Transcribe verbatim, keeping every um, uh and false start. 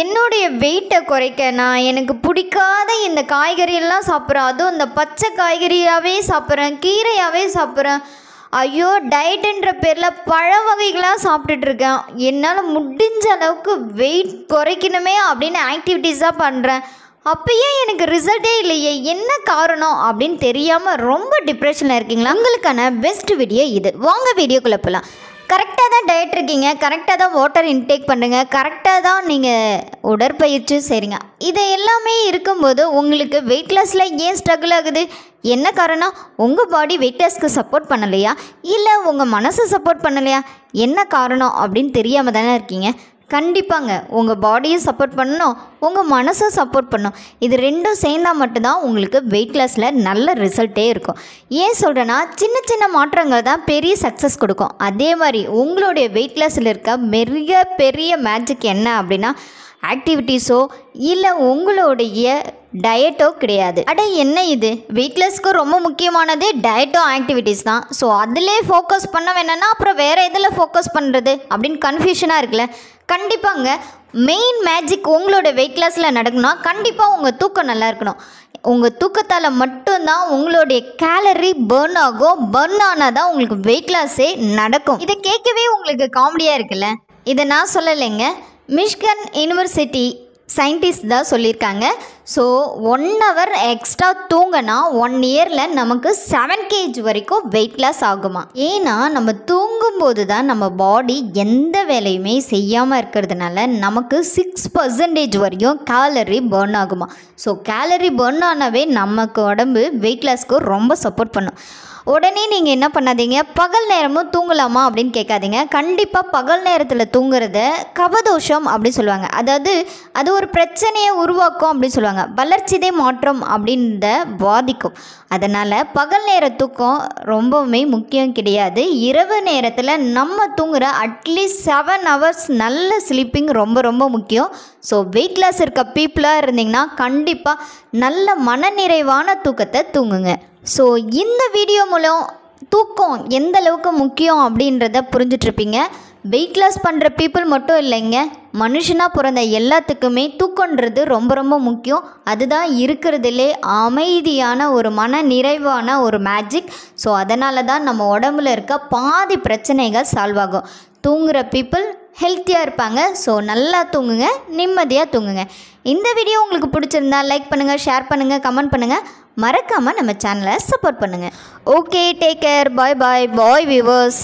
என்னுடைய வெயிட்டை குறைக்க நான் எனக்கு பிடிக்காத இந்த காய்கறியெல்லாம் சாப்பிட்றேன், அதுவும் இந்த பச்சை காய்கறியாகவே சாப்பிட்றேன், கீரையாகவே சாப்பிட்றேன். ஐயோ, டயட்டுன்ற பேரில் பழ வகைகளாக சாப்பிட்டுட்ருக்கேன். என்னால் முடிஞ்ச அளவுக்கு வெயிட் குறைக்கணுமே அப்படின்னு ஆக்டிவிட்டீஸாக பண்ணுறேன். அப்போயே எனக்கு ரிசல்ட்டே இல்லையே, என்ன காரணம் அப்படின்னு தெரியாமல் ரொம்ப டிப்ரெஷனில் இருக்கீங்களா? உங்களுக்கான பெஸ்ட் வீடியோ இது. வாங்க வீடியோக்குள்ளே போகலாம். கரெக்டாக தான் டயட் இருக்கீங்க, கரெக்டாக தான் வாட்டர் இன்டேக் பண்ணுறீங்க, கரெக்டாக தான் நீங்கள் உடற்பயிற்சி செய்கிறீங்க. இதை எல்லாமே இருக்கும்போது உங்களுக்கு வெயிட் லாஸில் ஏன் ஸ்ட்ரகிள் ஆகுது? என்ன காரணம்? உங்கள் பாடி வெயிட் லாஸ்க்கு சப்போர்ட் பண்ணலையா, இல்லை உங்கள் மனசை சப்போர்ட் பண்ணலையா? என்ன காரணம் அப்படின்னு தெரியாமல் தானே இருக்கீங்க. கண்டிப்பாங்க உங்கள் பாடியும் சப்போர்ட் பண்ணணும், உங்கள் மனசும் சப்போர்ட் பண்ணணும். இது ரெண்டும் சேர்ந்தால் மட்டும்தான் உங்களுக்கு வெயிட் லாஸில் நல்ல ரிசல்ட்டே இருக்கும். ஏன் சொல்கிறேன்னா, சின்ன சின்ன மாற்றங்கள் தான் பெரிய சக்ஸஸ் கொடுக்கும். அதே மாதிரி உங்களுடைய வெயிட் லாஸில் இருக்க மிக பெரிய மேஜிக் என்ன அப்படின்னா, ஆக்டிவிட்டீஸோ இல்லை உங்களுடைய டயட்டோ கிடையாது. அட என்ன இது, வெயிட் லாஸ்க்கு ரொம்ப முக்கியமானது டயட்டோ ஆக்டிவிட்டீஸ் தான். ஸோ அதிலே ஃபோக்கஸ் பண்ண வேணும்னா அப்புறம் வேறு எதில் ஃபோக்கஸ் பண்ணுறது அப்படின்னு கன்ஃபியூஷனாக இருக்குல்ல. கண்டிப்பாங்க மெயின் மேஜிக் உங்களோட வெயிட் லாஸில் நடக்கணும்னா கண்டிப்பாக உங்கள் தூக்கம் நல்லா இருக்கணும். உங்கள் தூக்கத்தால் மட்டும்தான் உங்களுடைய கேலரி பர்ன் ஆகும். பர்ன் ஆனால் தான் உங்களுக்கு வெயிட் லாஸே நடக்கும். இதை கேட்கவே உங்களுக்கு காமெடியாக இருக்குல்ல. இதை நான் சொல்லலைங்க, மிஷ்கன் யூனிவர்சிட்டி சயின்டிஸ்ட் தான் சொல்லியிருக்காங்க. ஸோ ஒன் ஹவர் எக்ஸ்ட்ரா தூங்கினா ஒன் இயரில் நமக்கு செவன் கேஜி வரைக்கும் வெயிட் லாஸ் ஆகுமா. ஏன்னா நம்ம தூங்கும்போது தான் நம்ம பாடி எந்த வேலையுமே செய்யாமல் இருக்கிறதுனால நமக்கு சிக்ஸ் பர்சன்டேஜ் வரையும் கேலரி பர்ன் ஆகுமா. ஸோ கேலரி பர்ன் ஆனாவே நமக்கு உடம்பு வெயிட் லாஸ்க்கு ரொம்ப சப்போர்ட் பண்ணும். உடனே நீங்கள் என்ன பண்ணாதீங்க, பகல் நேரமும் தூங்கலாமா அப்படின்னு கேட்காதீங்க. கண்டிப்பாக பகல் நேரத்தில் தூங்குறத கபதோஷம் அப்படின்னு சொல்லுவாங்க. அதாவது அது ஒரு பிரச்சனையை உருவாக்கும் அப்படின்னு சொல்லுவாங்க. வளர்ச்சிதை மாற்றம் அப்படின்றத பாதிக்கும். அதனால் பகல் நேர தூக்கம் ரொம்பவுமே முக்கியம் கிடையாது. இரவு நேரத்தில் நம்ம தூங்குகிற அட்லீஸ்ட் செவன் ஹவர்ஸ் நல்ல ஸ்லீப்பிங் ரொம்ப ரொம்ப முக்கியம். ஸோ வெயிட் லாஸ் இருக்க பீப்புளாக இருந்தீங்கன்னா கண்டிப்பாக நல்ல மனநிறைவான தூக்கத்தை தூங்குங்க. ஸோ இந்த வீடியோ மூலம் தூக்கம் எந்த அளவுக்கு முக்கியம் அப்படின்றத புரிஞ்சிட்ருப்பீங்க. வெயிட் லாஸ் பண்ணுற பீப்புள் மட்டும் இல்லைங்க, மனுஷனாக பிறந்த எல்லாத்துக்குமே தூக்கன்றது ரொம்ப ரொம்ப முக்கியம். அதுதான் இருக்கிறதுலே அமைதியான ஒரு மன நிறைவான ஒரு மேஜிக். ஸோ அதனால தான் நம்ம உடம்புல இருக்க பாதி பிரச்சனைகள் சால்வ் ஆகும். தூங்குகிற பீப்புள் ஹெல்த்தியாக இருப்பாங்க. ஸோ நல்லா தூங்குங்க, நிம்மதியாக தூங்குங்க. இந்த வீடியோ உங்களுக்கு பிடிச்சிருந்தா லைக் பண்ணுங்கள், ஷேர் பண்ணுங்கள், கமெண்ட் பண்ணுங்கள். மறக்காமல் நம்ம சேனலை சப்போர்ட் பண்ணுங்கள். Okay, take care, bye bye bye viewers.